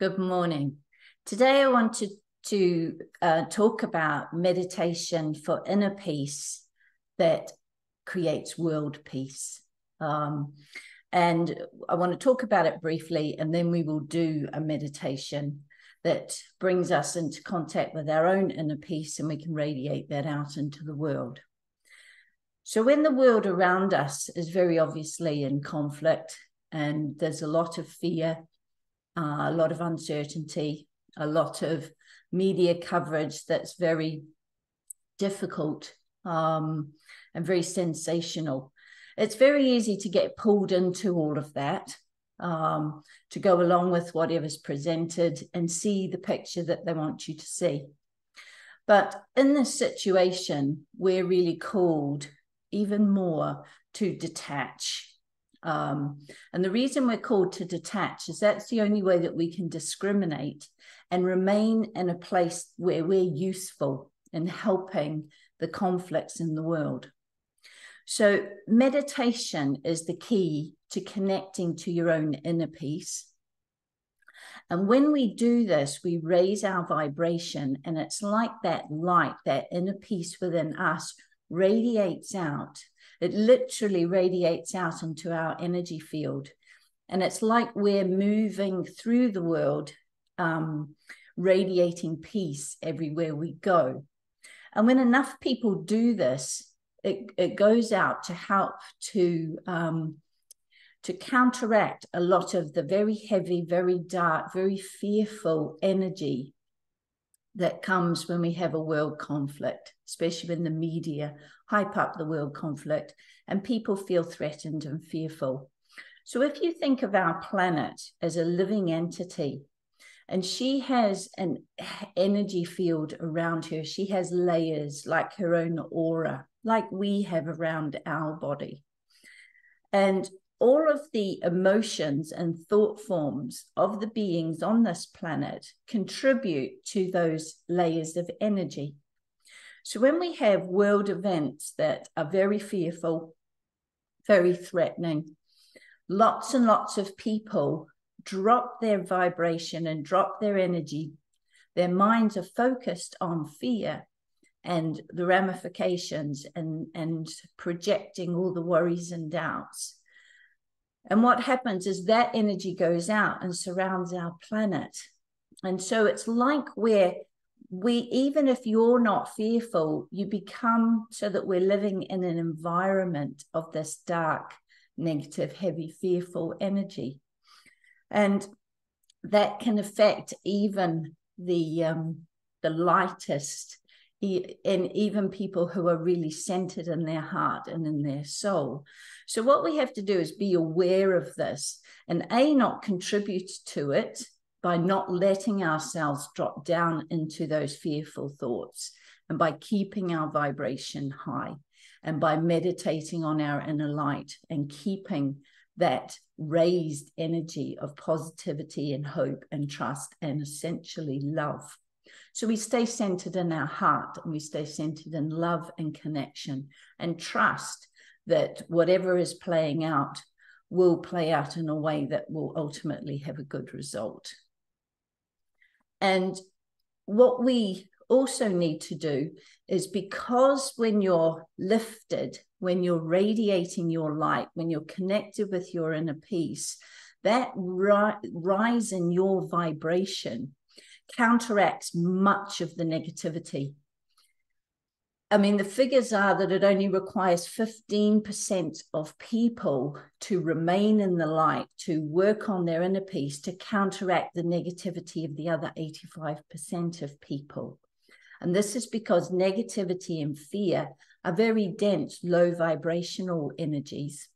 Good morning. Today I wanted to talk about meditation for inner peace that creates world peace. And I want to talk about it briefly, and then we will do a meditation that brings us into contact with our own inner peace, and we can radiate that out into the world. So when the world around us is very obviously in conflict, and there's a lot of fear, a lot of uncertainty, a lot of media coverage that's very difficult and very sensational. It's very easy to get pulled into all of that, to go along with whatever's presented and see the picture that they want you to see. But in this situation, we're really called even more to detach. And the reason we're called to detach is that's the only way that we can discriminate and remain in a place where we're useful in helping the conflicts in the world. So meditation is the key to connecting to your own inner peace. And when we do this, we raise our vibration, and it's like that light, that inner peace within us radiates out. It literally radiates out into our energy field. And it's like we're moving through the world, radiating peace everywhere we go. And when enough people do this, it goes out to help to counteract a lot of the very heavy, very dark, very fearful energy that comes when we have a world conflict, especially when the media hype up the world conflict and people feel threatened and fearful. So if you think of our planet as a living entity, and she has an energy field around her, she has layers like her own aura, like we have around our body. And all of the emotions and thought forms of the beings on this planet contribute to those layers of energy. So when we have world events that are very fearful, very threatening, lots and lots of people drop their vibration and drop their energy. Their minds are focused on fear and the ramifications and projecting all the worries and doubts. And what happens is that energy goes out and surrounds our planet. And so it's like even if you're not fearful, you become so that we're living in an environment of this dark, negative, heavy, fearful energy. And that can affect even the lightest and even people who are really centered in their heart and in their soul. So what we have to do is be aware of this and not contribute to it by not letting ourselves drop down into those fearful thoughts, and by keeping our vibration high, and by meditating on our inner light and keeping that raised energy of positivity and hope and trust and essentially love. So we stay centered in our heart, and we stay centered in love and connection, and trust that whatever is playing out will play out in a way that will ultimately have a good result. And what we also need to do is, because when you're lifted, when you're radiating your light, when you're connected with your inner peace, that rise in your vibration counteracts much of the negativity. I mean, the figures are that it only requires 15% of people to remain in the light, to work on their inner peace, to counteract the negativity of the other 85% of people. And this is because negativity and fear are very dense, low vibrational energies.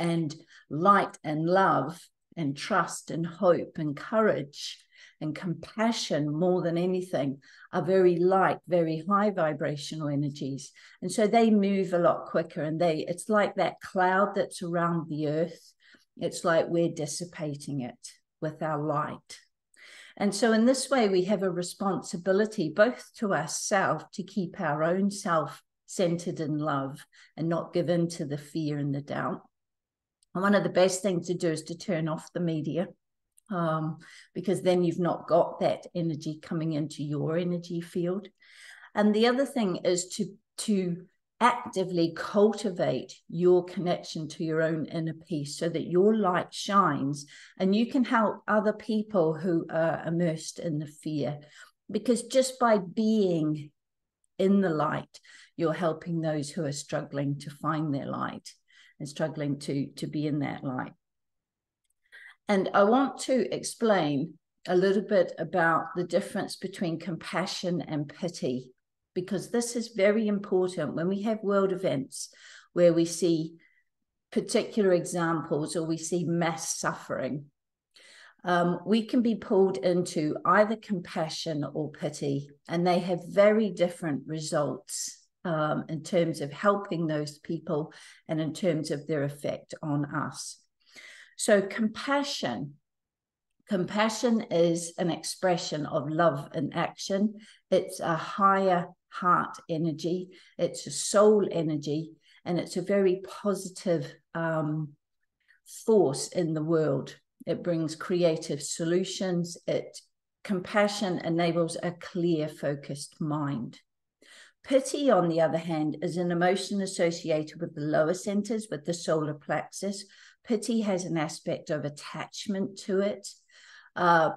And light and love and trust and hope and courage and compassion, more than anything, are very light, very high vibrational energies. And so they move a lot quicker, and it's like that cloud that's around the earth. It's like we're dissipating it with our light. And so in this way, we have a responsibility both to ourselves to keep our own self centered in love and not give in to the fear and the doubt. And one of the best things to do is to turn off the media. because then you've not got that energy coming into your energy field. And the other thing is to actively cultivate your connection to your own inner peace so that your light shines and you can help other people who are immersed in the fear. Because just by being in the light, you're helping those who are struggling to find their light and struggling to be in that light. And I want to explain a little bit about the difference between compassion and pity, because this is very important when we have world events where we see particular examples or we see mass suffering. We can be pulled into either compassion or pity, and they have very different results in terms of helping those people and in terms of their effect on us. So compassion. Compassion is an expression of love in action. It's a higher heart energy. It's a soul energy, and it's a very positive force in the world. It brings creative solutions. Compassion enables a clear, focused mind. Pity, on the other hand, is an emotion associated with the lower centers, with the solar plexus. Pity has an aspect of attachment to it.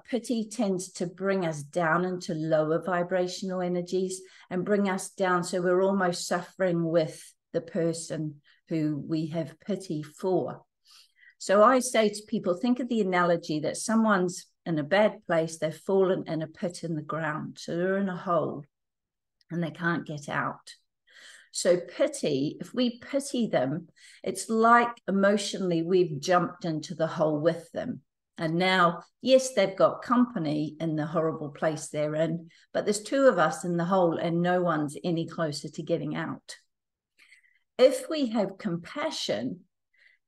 Pity tends to bring us down into lower vibrational energies and bring us down so we're almost suffering with the person who we have pity for. So I say to people, think of the analogy that someone's in a bad place, they've fallen in a pit in the ground, so they're in a hole and they can't get out. So pity, if we pity them, it's like emotionally we've jumped into the hole with them. And now, yes, they've got company in the horrible place they're in, but there's two of us in the hole and no one's any closer to getting out. If we have compassion,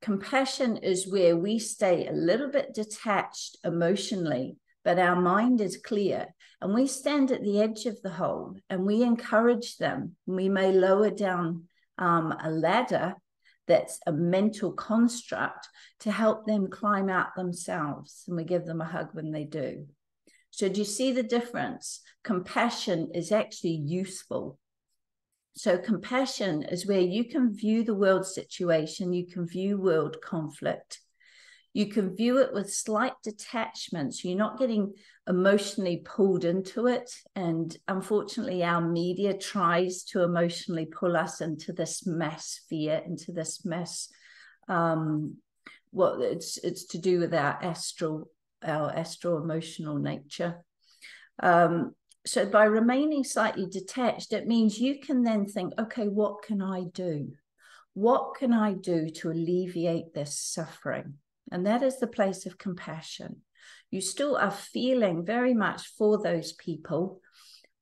compassion is where we stay a little bit detached emotionally, but our mind is clear, and we stand at the edge of the hole and we encourage them. We may lower down a ladder that's a mental construct to help them climb out themselves, and we give them a hug when they do. So do you see the difference? Compassion is actually useful. So compassion is where you can view the world situation, you can view world conflict. You can view it with slight detachment, so you're not getting emotionally pulled into it. And unfortunately, our media tries to emotionally pull us into this mass fear, into this mass. Well, it's to do with our astral emotional nature. So by remaining slightly detached, it means you can then think, okay, what can I do? What can I do to alleviate this suffering? And that is the place of compassion. You still are feeling very much for those people,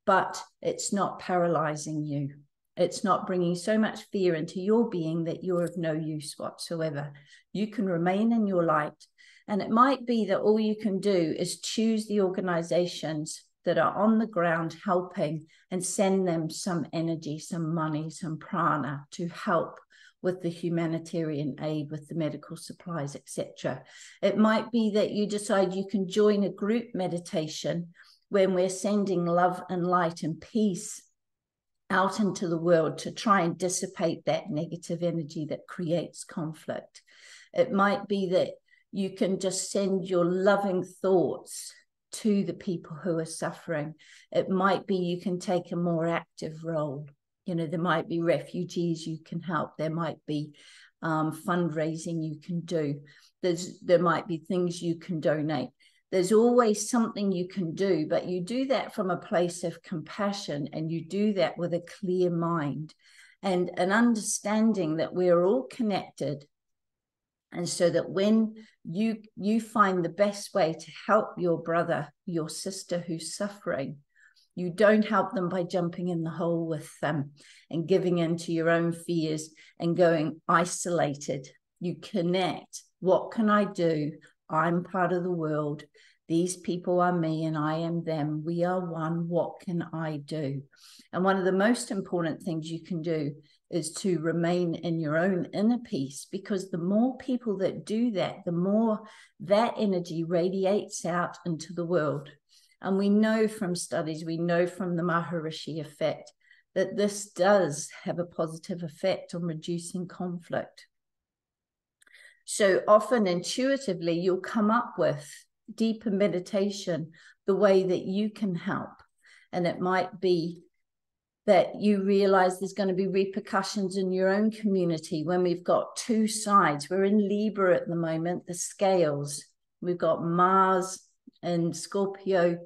but it's not paralyzing you. It's not bringing so much fear into your being that you're of no use whatsoever. You can remain in your light. And it might be that all you can do is choose the organizations that are on the ground helping and send them some energy, some money, some prana to help with the humanitarian aid, with the medical supplies, etc. It might be that you decide you can join a group meditation when we're sending love and light and peace out into the world to try and dissipate that negative energy that creates conflict. It might be that you can just send your loving thoughts to the people who are suffering. It might be you can take a more active role. You know, there might be refugees you can help. There might be fundraising you can do. There might be things you can donate. There's always something you can do, but you do that from a place of compassion, and you do that with a clear mind and an understanding that we're all connected. And so that when you find the best way to help your brother, your sister who's suffering, you don't help them by jumping in the hole with them and giving in to your own fears and going isolated. You connect. What can I do? I'm part of the world. These people are me and I am them. We are one. What can I do? And one of the most important things you can do is to remain in your own inner peace, because the more people that do that, the more that energy radiates out into the world. And we know from studies, we know from the Maharishi effect, that this does have a positive effect on reducing conflict. So often intuitively, you'll come up with deeper meditation, the way that you can help. And it might be that you realize there's going to be repercussions in your own community when we've got two sides. We're in Libra at the moment, the scales. We've got Mars and Scorpio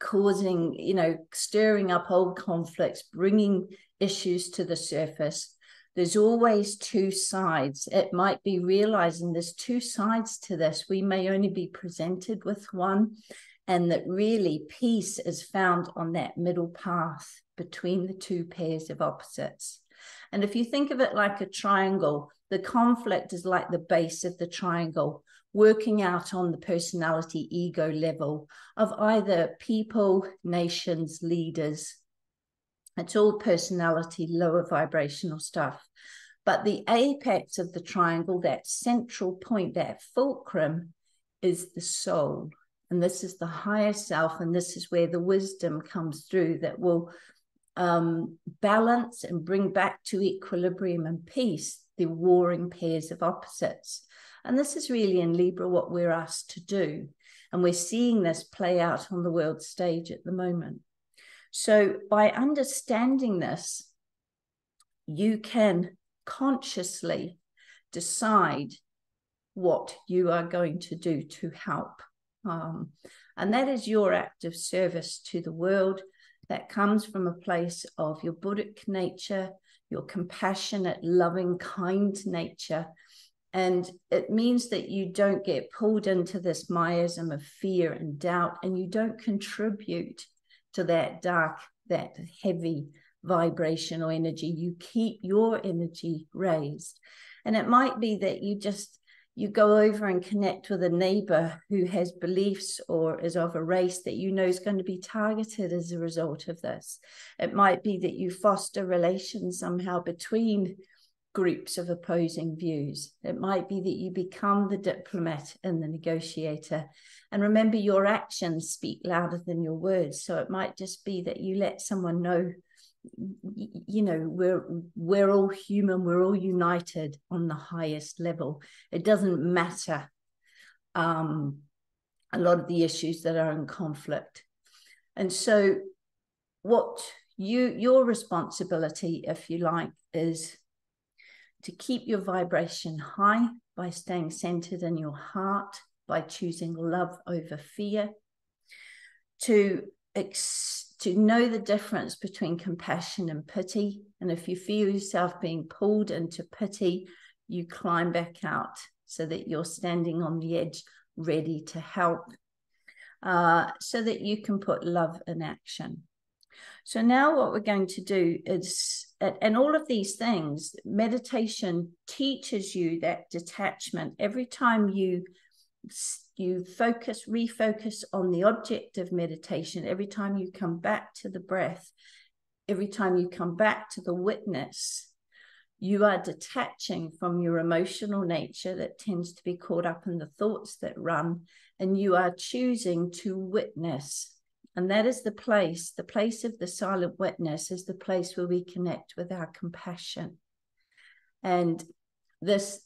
causing, stirring up old conflicts, bringing issues to the surface. There's always two sides. It might be realizing there's two sides to this. We may only be presented with one, and that really peace is found on that middle path between the two pairs of opposites. And if you think of it like a triangle, the conflict is like the base of the triangle, working out on the personality ego level of either people, nations, leaders. It's all personality, lower vibrational stuff. But the apex of the triangle, that central point, that fulcrum, is the soul. And this is the higher self, and this is where the wisdom comes through that will balance and bring back to equilibrium and peace the warring pairs of opposites. And this is really in Libra what we're asked to do. And we're seeing this play out on the world stage at the moment. So by understanding this, you can consciously decide what you are going to do to help. And that is your act of service to the world. That comes from a place of your Buddhic nature, your compassionate, loving, kind nature. And it means that you don't get pulled into this miasm of fear and doubt, and you don't contribute to that dark, that heavy vibrational energy. You keep your energy raised. And it might be that you go over and connect with a neighbor who has beliefs or is of a race that you know is going to be targeted as a result of this. It might be that you foster relations somehow between groups of opposing views. It might be that you become the diplomat and the negotiator. And remember, your actions speak louder than your words. So it might just be that you let someone know, we're all human, we're all united on the highest level. It doesn't matter a lot of the issues that are in conflict. And so what your responsibility, if you like, is to keep your vibration high by staying centered in your heart, by choosing love over fear, to know the difference between compassion and pity. And if you feel yourself being pulled into pity, you climb back out so that you're standing on the edge, ready to help, so that you can put love in action. So now what we're going to do is, and all of these things, meditation teaches you that detachment. Every time you refocus on the object of meditation, every time you come back to the breath, every time you come back to the witness, you are detaching from your emotional nature that tends to be caught up in the thoughts that run, and you are choosing to witness. And that is the place of the silent witness is the place where we connect with our compassion. And this,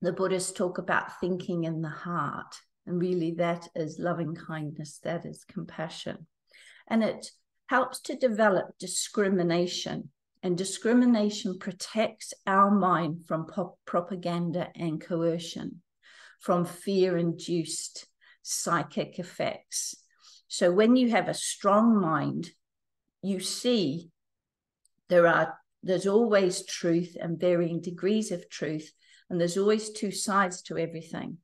the Buddhists talk about thinking in the heart, and really that is loving kindness, that is compassion. And it helps to develop discrimination, and discrimination protects our mind from propaganda and coercion, from fear-induced psychic effects. So when you have a strong mind, you see there's always truth and varying degrees of truth, and there's always two sides to everything.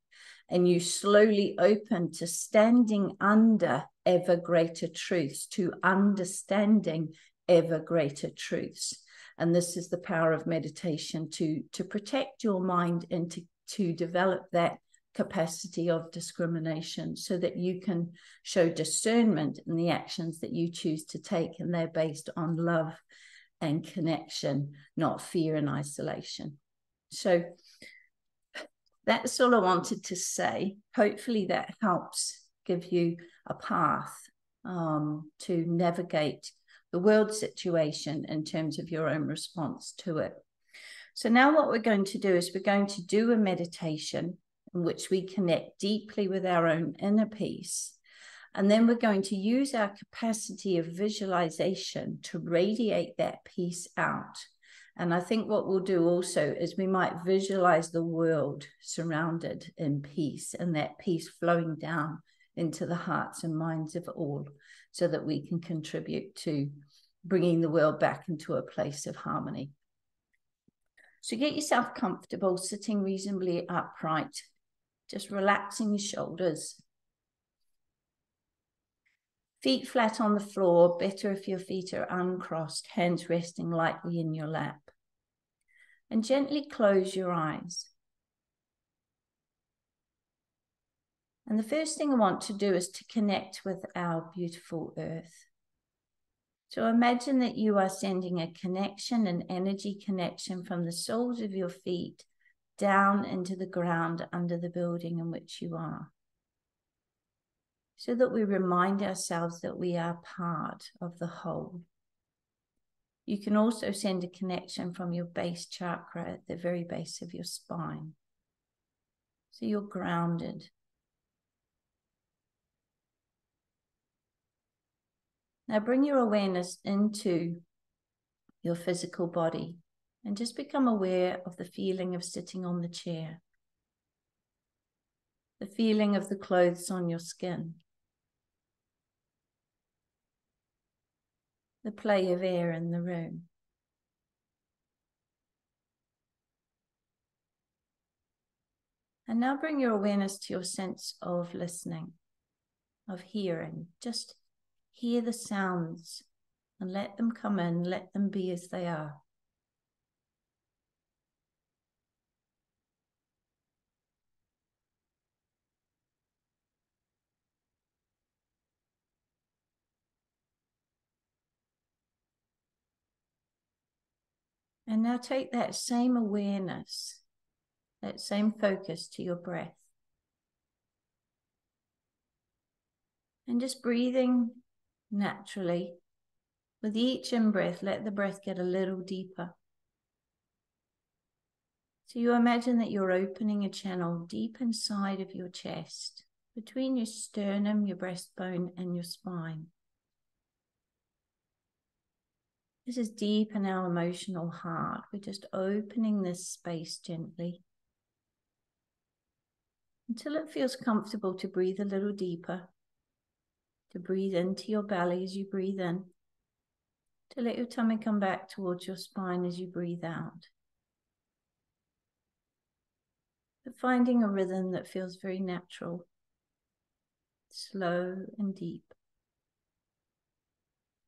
And you slowly open to standing under ever greater truths, to understanding ever greater truths. And this is the power of meditation, to protect your mind and to develop that capacity of discrimination so that you can show discernment in the actions that you choose to take, and they're based on love and connection, not fear and isolation. So that's all I wanted to say. Hopefully that helps give you a path to navigate the world situation in terms of your own response to it. So now what we're going to do is we're going to do a meditation in which we connect deeply with our own inner peace. And then we're going to use our capacity of visualization to radiate that peace out. And I think what we'll do also is we might visualize the world surrounded in peace, and that peace flowing down into the hearts and minds of all, so that we can contribute to bringing the world back into a place of harmony. So get yourself comfortable, sitting reasonably upright, just relaxing your shoulders. Feet flat on the floor, better if your feet are uncrossed, hands resting lightly in your lap. And gently close your eyes. And the first thing I want to do is to connect with our beautiful earth. So imagine that you are sending a connection, an energy connection from the soles of your feet down into the ground under the building in which you are, so that we remind ourselves that we are part of the whole. You can also send a connection from your base chakra at the very base of your spine, so you're grounded. Now bring your awareness into your physical body and just become aware of the feeling of sitting on the chair, the feeling of the clothes on your skin, the play of air in the room. And now bring your awareness to your sense of listening, of hearing. Just hear the sounds and let them come in, let them be as they are. And now take that same awareness, that same focus to your breath. And just breathing naturally, with each in-breath, let the breath get a little deeper. So you imagine that you're opening a channel deep inside of your chest, between your sternum, your breastbone, and your spine. This is deep in our emotional heart. We're just opening this space gently until it feels comfortable to breathe a little deeper, to breathe into your belly as you breathe in, to let your tummy come back towards your spine as you breathe out. But finding a rhythm that feels very natural, slow and deep.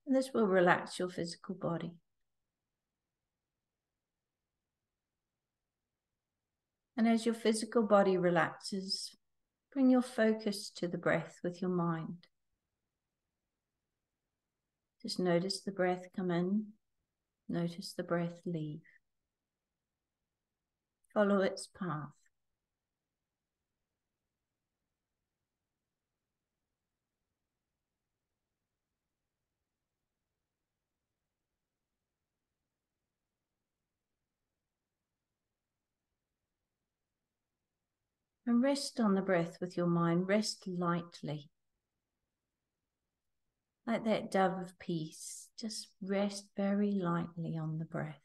And this will relax your physical body. And as your physical body relaxes, bring your focus to the breath with your mind. Just notice the breath come in, notice the breath leave. Follow its path. And rest on the breath with your mind, rest lightly. Like that dove of peace, just rest very lightly on the breath.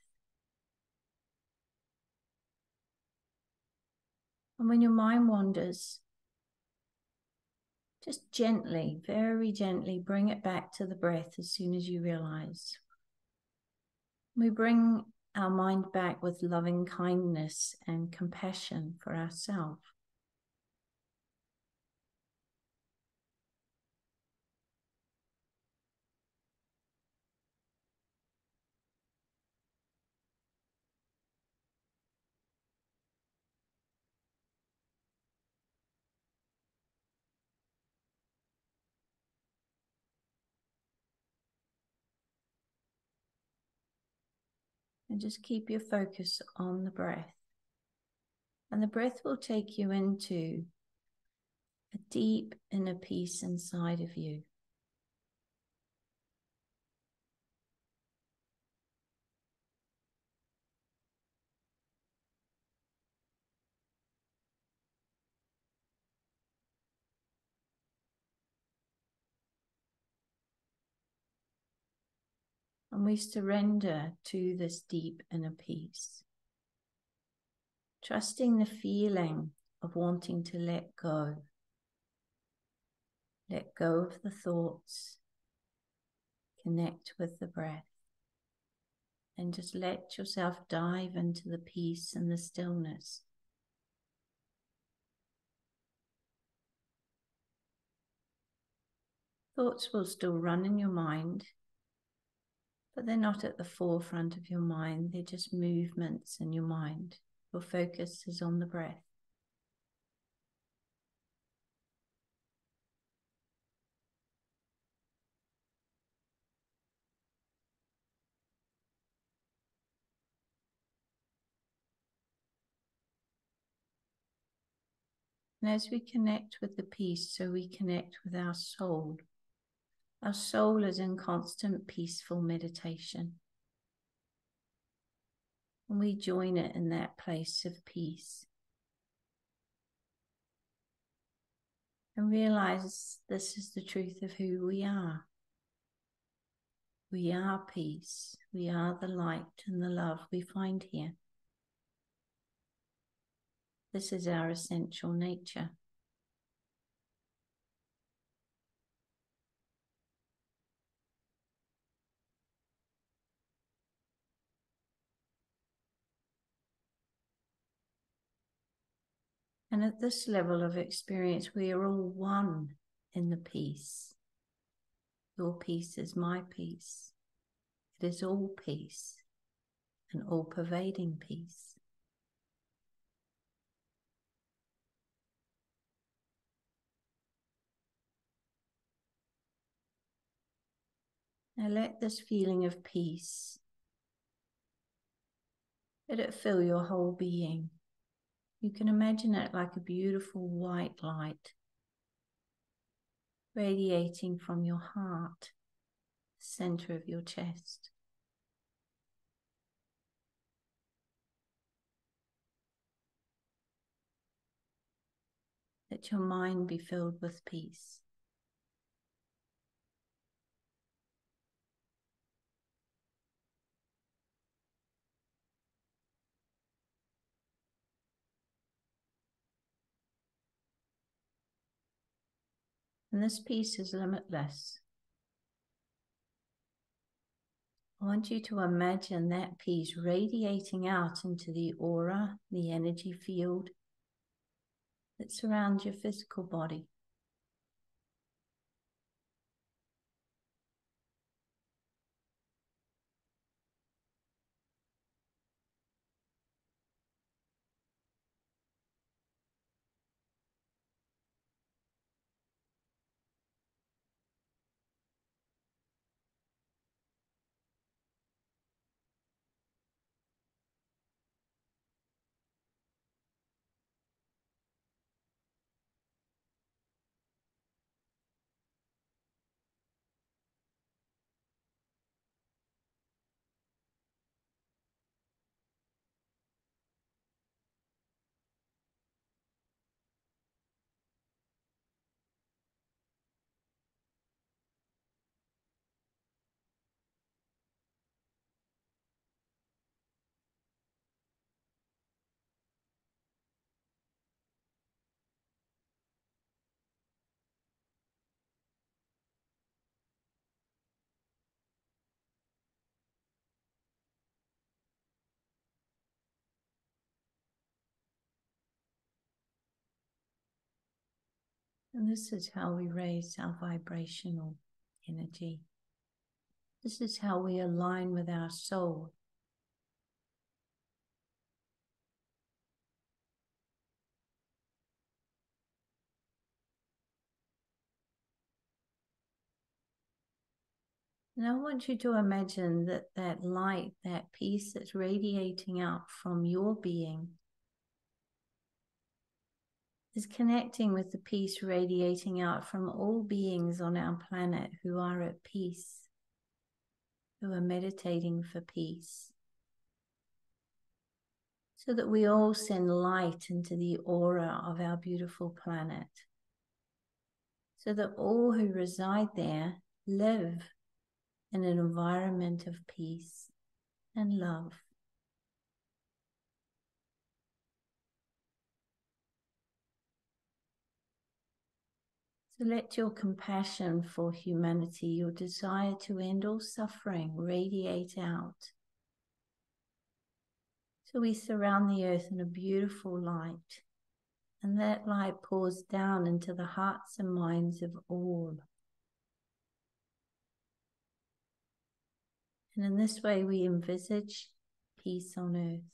And when your mind wanders, just gently, very gently, bring it back to the breath as soon as you realize. We bring our mind back with loving kindness and compassion for ourselves. and just keep your focus on the breath. And the breath will take you into a deep inner peace inside of you. And we surrender to this deep inner peace, trusting the feeling of wanting to let go of the thoughts, connect with the breath, and just let yourself dive into the peace and the stillness. Thoughts will still run in your mind, but they're not at the forefront of your mind. They're just movements in your mind. Your focus is on the breath. And as we connect with the peace, so we connect with our soul. Our soul is in constant peaceful meditation. And we join it in that place of peace. And realize this is the truth of who we are. We are peace. We are the light and the love we find here. This is our essential nature. And at this level of experience, we are all one in the peace. Your peace is my peace. It is all peace, an all-pervading peace. Now let this feeling of peace, let it fill your whole being. You can imagine it like a beautiful white light radiating from your heart, center of your chest. Let your mind be filled with peace. And this peace is limitless. I want you to imagine that peace radiating out into the aura, the energy field that surrounds your physical body. And this is how we raise our vibrational energy. This is how we align with our soul. And I want you to imagine that that light, that peace that's radiating out from your being is connecting with the peace radiating out from all beings on our planet who are at peace, who are meditating for peace. So that we all send light into the aura of our beautiful planet. So that all who reside there live in an environment of peace and love. So let your compassion for humanity, your desire to end all suffering, radiate out. So we surround the earth in a beautiful light, and that light pours down into the hearts and minds of all. And in this way, we envisage peace on earth.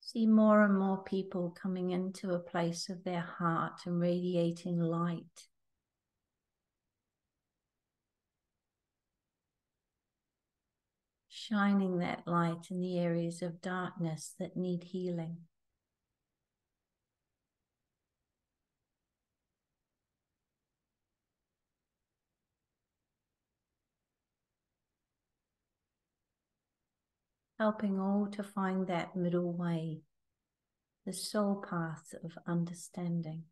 See more and more people coming into a place of their heart and radiating light. Shining that light in the areas of darkness that need healing. Helping all to find that middle way, the soul path of understanding.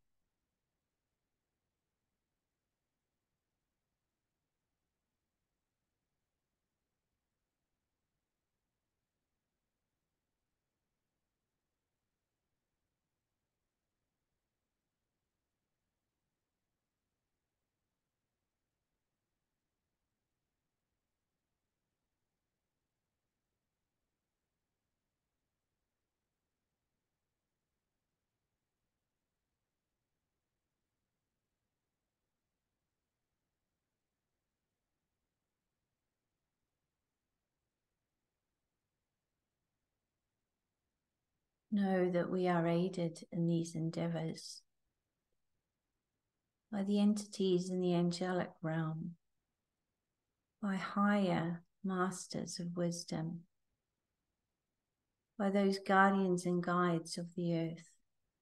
Know that we are aided in these endeavors by the entities in the angelic realm, by higher masters of wisdom, by those guardians and guides of the earth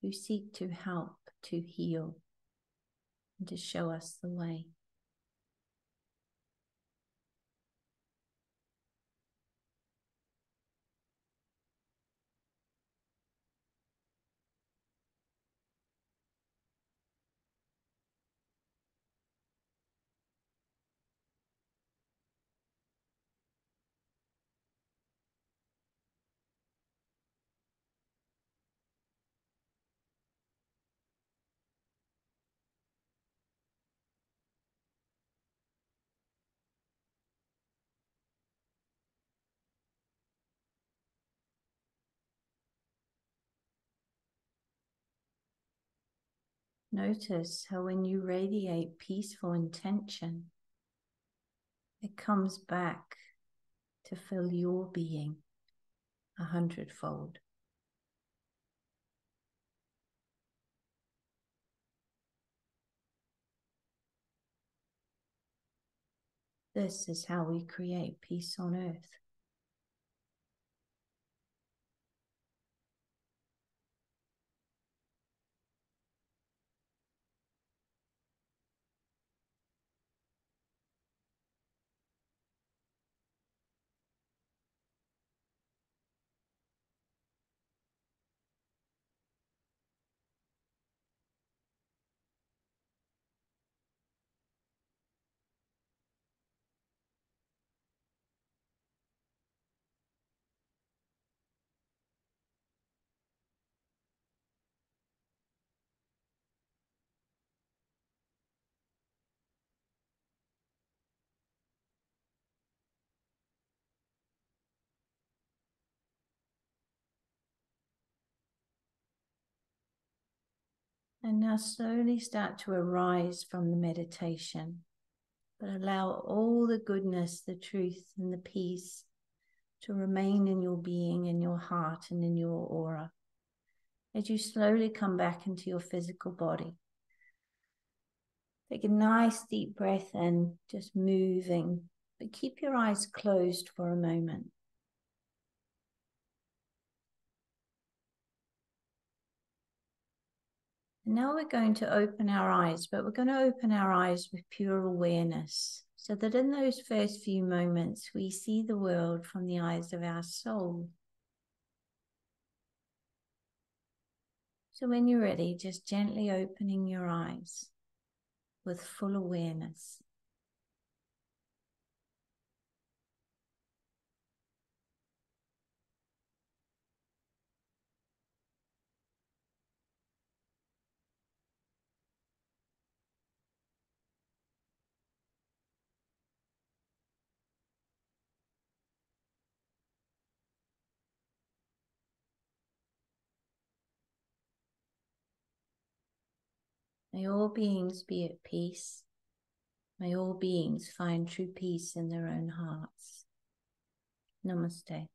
who seek to help, to heal, and to show us the way. Notice how when you radiate peaceful intention, it comes back to fill your being 100-fold. This is how we create peace on earth. And now slowly start to arise from the meditation, but allow all the goodness, the truth, and the peace to remain in your being, in your heart, and in your aura. As you slowly come back into your physical body, Take a nice deep breath in, just moving, but keep your eyes closed for a moment. Now we're going to open our eyes, but we're going to open our eyes with pure awareness, so that in those first few moments, we see the world from the eyes of our soul. So when you're ready, just gently opening your eyes with full awareness. May all beings be at peace. May all beings find true peace in their own hearts. Namaste.